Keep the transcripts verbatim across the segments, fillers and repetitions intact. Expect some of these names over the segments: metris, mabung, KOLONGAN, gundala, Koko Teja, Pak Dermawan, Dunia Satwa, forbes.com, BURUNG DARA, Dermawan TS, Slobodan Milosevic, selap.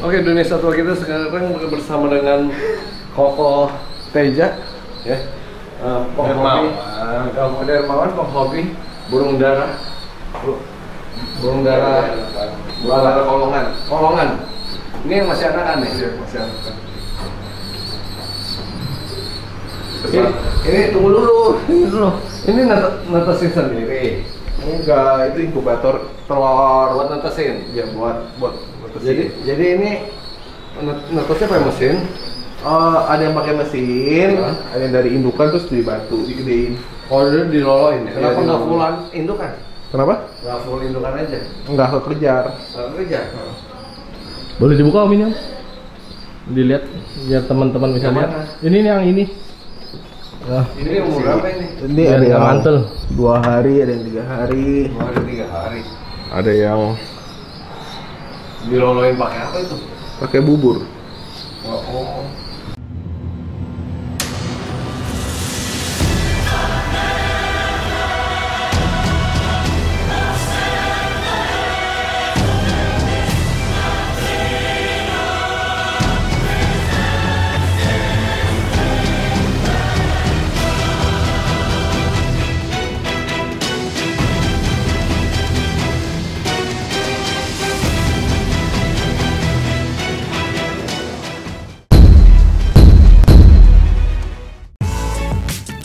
Oke, Dunia Satwa kita sekarang bersama dengan Koko Teja, ya, uh, penghobi, Pak Dermawan, penghobi burung dara, burung dara, burung dara kolongan, kolongan. Ini yang masih anak-anak nih, masih anak-anak. Ini, ini tunggu dulu, ini dulu. Ini nat natasin sendiri. Enggak, itu inkubator telur buat natasin. Ya buat buat. Jadi, jadi ini netesnya pakai mesin. Uh, ada yang pakai mesin, nah. Ada yang dari indukan terus dibantu, digedein. Oh, dia diloloin ya? Kenapa nggak full indukan? Kenapa? Nggak full indukan aja? Nggak kekejar. Nggak kekejar? Nah. Boleh dibuka ominya? Dilihat, biar teman-teman bisa lihat. Ini yang ini. Nah. Ini umur berapa ini? Ini ada yang mantel. Dua hari, ada yang tiga hari. Dua hari, tiga hari. Ada yang diloloin pakai apa itu? Pakai bubur. Oh, oh.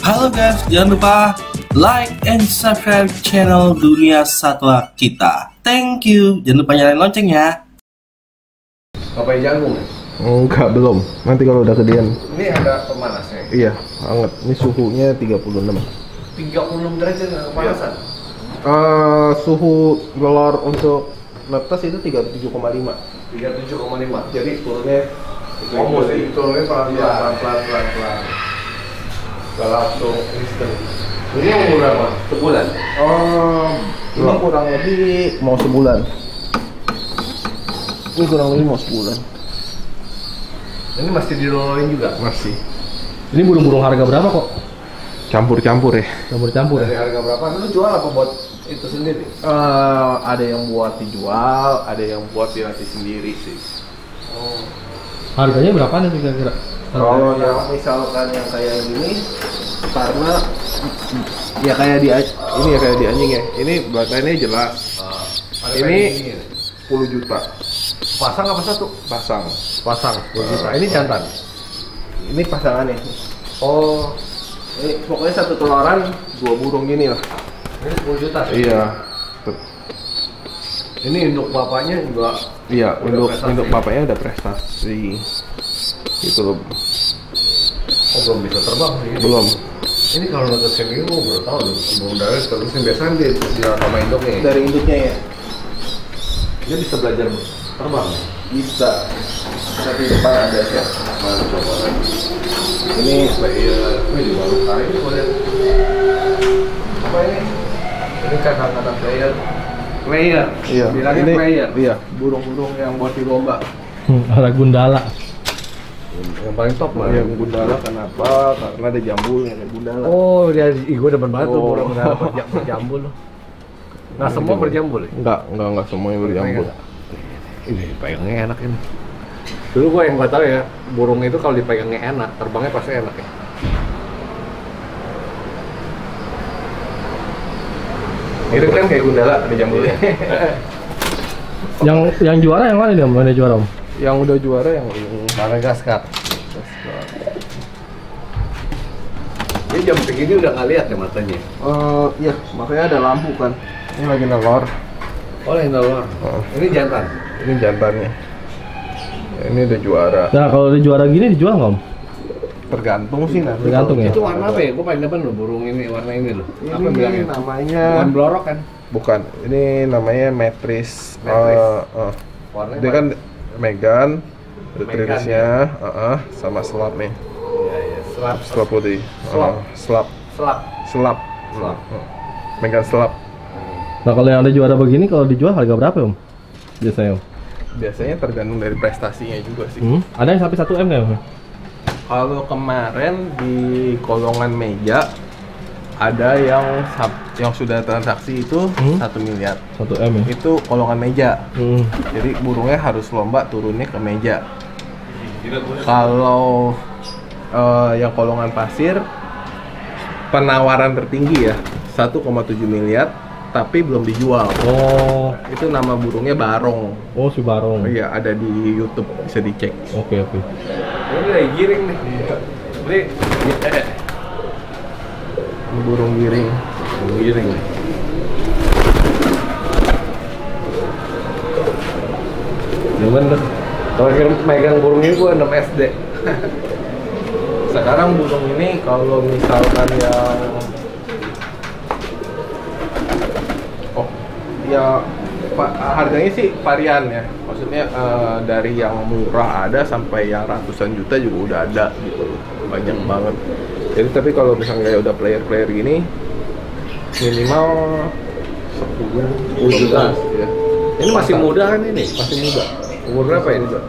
Halo guys, jangan lupa like and subscribe channel Dunia Satwa kita. Thank you. Jangan lupa nyalain lonceng ya. Ngapain jagung? Enggak, belum. Nanti kalau udah kedian. Ini ada pemanasnya. Iya, hangat. Ini suhunya tiga puluh enam. tiga puluh enam derajat pemanasan. Eh, uh, suhu telur untuk netes itu tiga puluh tujuh koma lima. tiga puluh tujuh koma lima. Jadi turunnya oh, itu turunnya pelan-pelan, pelan-pelan. Gak langsung instan. Ini umur berapa? Sebulan? Oh, ini kurang lebih mau sebulan. Ini kurang lebih mau sebulan. Ini masih diloloin juga? Masih. Ini burung-burung harga berapa kok? Campur-campur ya. Campur-campur ya. Harga berapa? Lu jual apa buat itu sendiri? Uh, ada yang buat dijual, ada yang buat dilatih sendiri sih. Oh. Harganya berapa nih kira-kira? Kalau yang misalkan yang kayak gini, karena ya kayak di ini ya kayak di anjing ya, ini belakangnya jelas. Uh, ini sepuluh juta. Pasang apa satu? Pasang. Pasang. sepuluh juta. Ini jantan. Ini pasangannya. Oh, ini pokoknya satu teloran dua burung gini lah. Ini sepuluh juta. Iya. Ini induk bapaknya juga. Iya, induk induk bapaknya udah prestasi. Itu loh. Oh, belum bisa terbang sih. Belum. Ini kalau nonton semi gue baru tahu loh. Burung dara terbang biasanya di sama induknya. Ya? Dari induknya ya. Dia bisa belajar terbang. Bisa. Tapi depan ada ya. Mana coba lagi. Ini player. Wih, di baru kali ini boleh. Apa ini? Ini kata-kata player. Player. Iya. Bilangnya ini, player. Iya. Burung-burung yang buat di lomba. Hmm, ada gundala. Yang paling top lah ya, gundala. Kenapa? Karena ada jambulnya, ada gundala. Oh, dia gue demen banget tuh burung dara berjambul. Nah, semua berjambul ya? Enggak, enggak, enggak semuanya berjambul. Ini pegangnya enak ini. Dulu gue yang gak tau ya, burung itu kalau dipegangnya enak, terbangnya pasti enak ya. Mirip kan kayak gundala, ada jambulnya. Yang yang juara yang mana dia? Mana juara om? Yang udah juara yang Madagaskar. Ini jam segini udah nggak lihat ya matanya? Uh, iya, makanya ada lampu kan. Ini lagi nelor. Oh, lagi nelor. Uh. Ini jantan. Ini jantannya. Ini udah juara. Nah, kalau udah juara gini dijual nggak om? Tergantung sih nanti. Tergantung ya. Itu warna apa ya? Gue paling depan loh burung ini, warna ini loh. Ini apa bilangnya? Namanya bukan blorok kan? Bukan. Ini namanya metris. Metris. Uh, uh. Warnanya dia kan Megan, retrisnya, ya? uh -uh, sama selap nih. Iya, iya, selap. Selap putih. Selap. Uh, selap. Selap. Selap. Selap. Hmm. Megan selap. Nah, kalau yang ada juara begini, kalau dijual harga berapa om? Biasanya om? Biasanya tergantung dari prestasinya juga sih. Hmm? Ada yang sampai satu M nggak om? Kalau kemarin di kolongan meja ada yang yang sudah transaksi itu satu hmm? miliar satu m ya? Itu kolongan meja. Hmm. Jadi burungnya harus lomba turunnya ke meja. Kalau uh, yang kolongan pasir penawaran tertinggi ya satu koma tujuh miliar tapi belum dijual. Oh, itu nama burungnya Barong. Oh, si Barong. Oh, iya, ada di YouTube, bisa dicek. Oke, okay, oke. Okay. Ini lagi giring nih. Ini, ini burung giring. Burung giring nih. Bener. Terakhir megang burung ini gua enam S D. Sekarang burung ini kalau misalkan yang oh ya harganya sih varian ya, maksudnya uh, dari yang murah ada sampai yang ratusan juta juga udah ada gitu, banyak hmm. banget. Jadi tapi kalau misalnya udah player-player gini minimal sepuluh juta ya. Ini masih muda kan, ini masih muda. Umur berapa ini, Pak?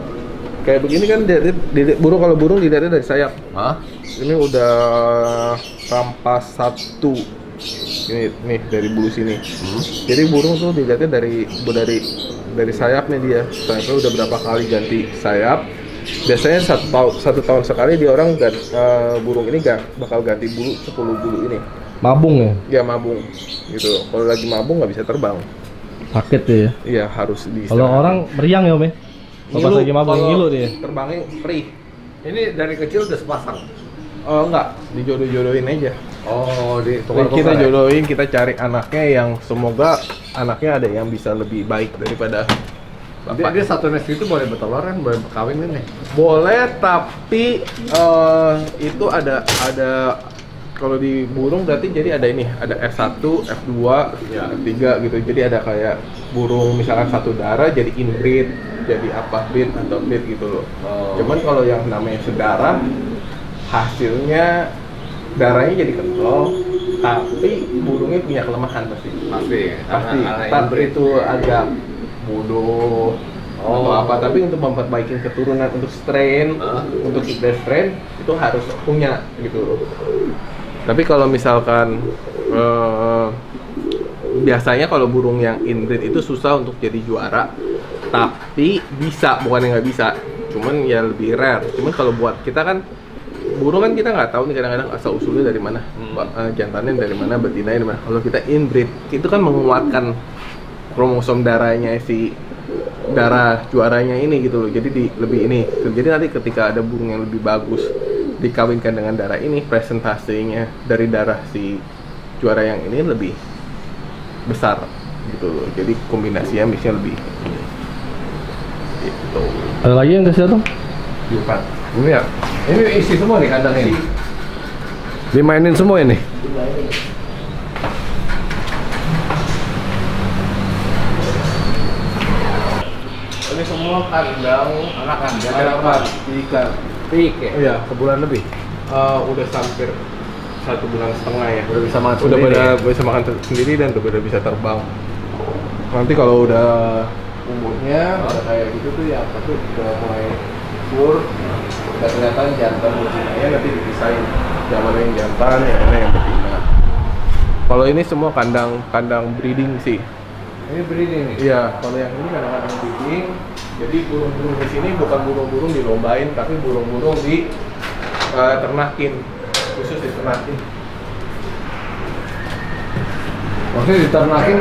Kayak begini kan dari, dari burung, kalau burung dilihatnya dari sayap. Hah? Ini udah rampas satu. Ini nih dari bulu sini. Hmm. Jadi burung tuh dilihatnya dari dari dari sayapnya dia. Sayapnya udah berapa kali ganti sayap. Biasanya satu, satu tahun sekali dia orang ganti, uh, burung ini gak bakal ganti bulu sepuluh bulu ini. Mabung ya? Iya, mabung. Gitu. Kalau lagi mabung nggak bisa terbang. Sakit ya? Iya, harus di. Kalau orang meriang ya, Om ya? Pas lagi mabung ngilu dia. Terbangnya free. Ini dari kecil udah sepasang. Oh, enggak, dijodoh-jodohin aja. Oh, di tukar-tukar. Kita jodohin, kita cari anaknya yang semoga anaknya ada yang bisa lebih baik daripada bapak. Dia satu nest itu boleh bertelur kan, boleh berkawin kan nih? Boleh, tapi uh, itu ada ada kalau di burung berarti jadi ada ini, ada F satu, F dua, ya. F tiga gitu. Jadi ada kayak burung misalkan satu darah jadi inbreed, jadi apa breed atau breed gitu loh. Oh. Cuman kalau yang namanya sedara hasilnya darahnya jadi kental, tapi burungnya punya kelemahan pasti. Pasti. Pasti. Tapi itu agak bodoh. Oh, atau apa, tapi untuk memperbaiki keturunan, untuk strain, uh. untuk breed strain itu harus punya gitu. Tapi kalau misalkan eh, biasanya kalau burung yang inbreed itu susah untuk jadi juara, tapi bisa, bukan yang nggak bisa, cuman ya lebih rare. Cuman kalau buat kita kan burung kan kita nggak tahu nih kadang-kadang asal usulnya dari mana, hmm. jantannya dari mana, betinanya dari mana. Kalau kita inbreed itu kan menguatkan kromosom darahnya si darah juaranya ini gitu loh, jadi di lebih ini. Jadi nanti ketika ada burung yang lebih bagus dikawinkan dengan darah ini, presentasinya dari darah si juara yang ini lebih besar gitu loh, jadi kombinasinya misalnya lebih gitu. Ada lagi yang kasih datang? Jumat ini ya? Ini isi semua nih kandang ini? Dimainin semua ini? Dimainin. Ini semua kandang anak kandang anak ikan ikan iya, sebulan lebih uh, udah hampir satu bulan setengah ya, udah bisa makan udah sendiri, udah bisa makan sendiri dan udah bisa terbang. Nanti kalau udah umurnya udah kayak gitu tuh ya, tapi udah mulai pur udah kelihatan jantan betinanya, nanti dipisahin yang mana yang jantan yang mana yang betina. Kalau ini semua kandang kandang breeding sih. Ini breeding nih? Iya, kalau yang ini kadang-kadang breeding. Jadi burung-burung di sini bukan burung-burung dilombain, tapi burung-burung di uh, ternakin, khusus di ternakin. Maksudnya di ternakin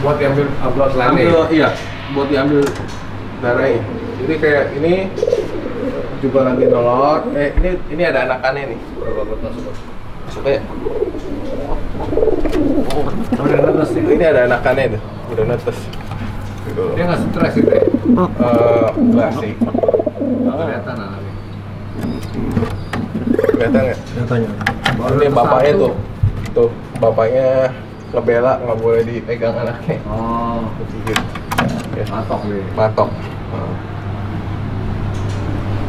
buat diambil upload lainnya? Ambil, iya, buat diambil darahnya. Jadi kayak ini juga lagi nolot. Eh, ini ini ada anakannya nih. Masuk ya? Oh, udah netes nih. Ini ada anakannya tuh. Udah netes. Dia nggak stres gitu ya? Uh, enggak sih. Kelihatan anaknya. Kelihatan nggak? Kelihatannya. Ini bapaknya tuh. Tuh, bapaknya ngebela nggak boleh dipegang anaknya. Oh, gitu. Matok deh. Matok. Uh.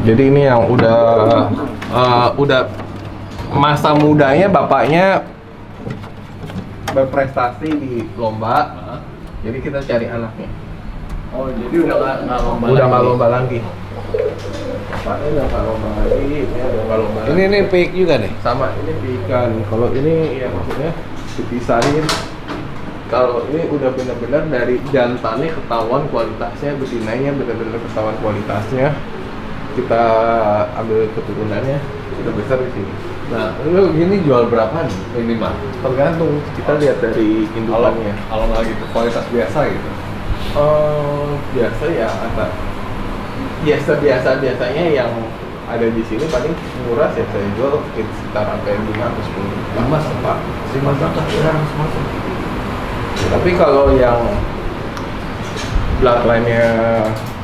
Jadi ini yang udah uh, udah masa mudanya bapaknya berprestasi di lomba. Hah? Jadi kita cari anaknya. Oh, jadi udah nggak lomba, udah nggak lomba lagi. Bapaknya udah nggak lomba lagi, ini udah nggak lomba. Ini lagi. Ini peak juga nih. Sama, ini pikan. Kalau ini ya maksudnya dipisahin. Kalau ini udah benar-benar dari jantannya ketahuan kualitasnya, betinanya benar-benar ketahuan kualitasnya. Kita ambil keturunannya udah besar di sini. Nah, lu gini jual berapa nih minimal? Tergantung, kita oh, lihat dari indukannya. Kalau nggak gitu kualitas biasa gitu. Oh, biasa ya antara biasa-biasa biasanya yang ada di sini paling murah ya saya jual sekitar sampai lima ratus sepuluh. Lima sempat, lima sempat kurang semasa. Tapi kalau yang bloodline-nya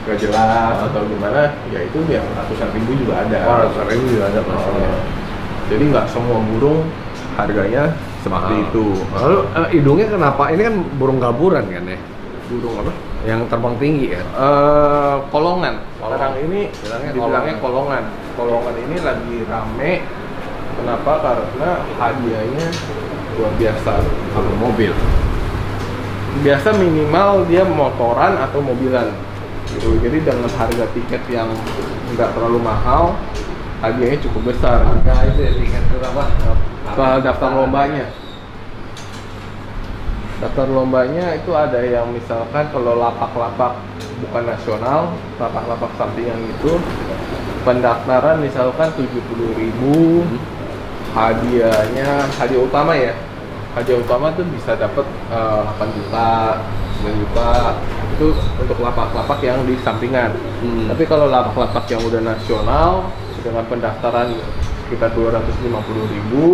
gak jelas atau gimana, ya itu yang ratusan ribu juga ada. Oh, ratusan ribu juga ada maksudnya. Oh. Jadi nggak semua burung harganya seperti ah. itu. Lalu uh, hidungnya kenapa? Ini kan burung gaburan kan ya? Burung apa? Yang terbang tinggi ya? Uh, kolongan. Sekarang ini bilangnya dibilangnya kolongan. Kolongan ini lagi rame. Kenapa? Karena hadiahnya luar biasa. Apa mobil? Biasa minimal dia motoran atau mobilan gitu. Jadi dengan harga tiket yang nggak terlalu mahal, hadiahnya cukup besar. Harga itu ya, tiket itu apa? Soal daftar lombanya. Daftar lombanya itu ada yang misalkan kalau lapak-lapak bukan nasional, lapak-lapak sampingan itu pendaftaran misalkan tujuh puluh ribu. Hadiahnya, hadiah utama ya, hadiah utama tuh bisa dapat uh, delapan juta, sembilan juta itu untuk lapak-lapak yang di sampingan. Hmm. Tapi kalau lapak-lapak yang udah nasional dengan pendaftaran sekitar dua ratus lima puluh ribu,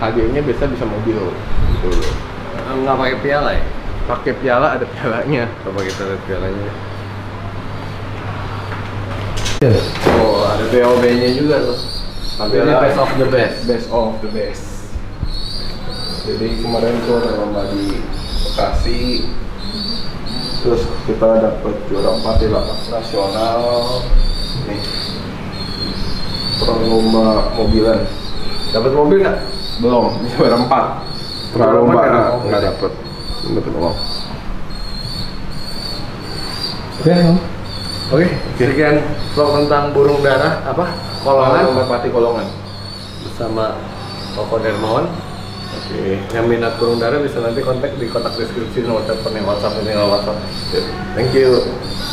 hadiahnya biasa bisa mobil gitu. Nggak pakai piala ya? Pakai piala, ada pialanya. Coba kita lihat pialanya. Yes. Oh, ada B O B-nya juga tuh. Ini best of the best. Best of the best. Jadi kemarin tuh ada lomba di Bekasi, terus kita dapat juara empat di lapak nasional. Nih, perlomba mobilan. Dapat mobil nggak? Belum, juara empat. Perlomba nggak dapat. Betul loh. Oke, oke. Sekian vlog tentang burung darah apa? Kolongan, merpati kolongan. Bersama Koko Dermawan. Oke. Yang minat burung dara bisa nanti kontak di kotak deskripsi nomor teleponnya, WhatsApp, email, WhatsApp. Thank you.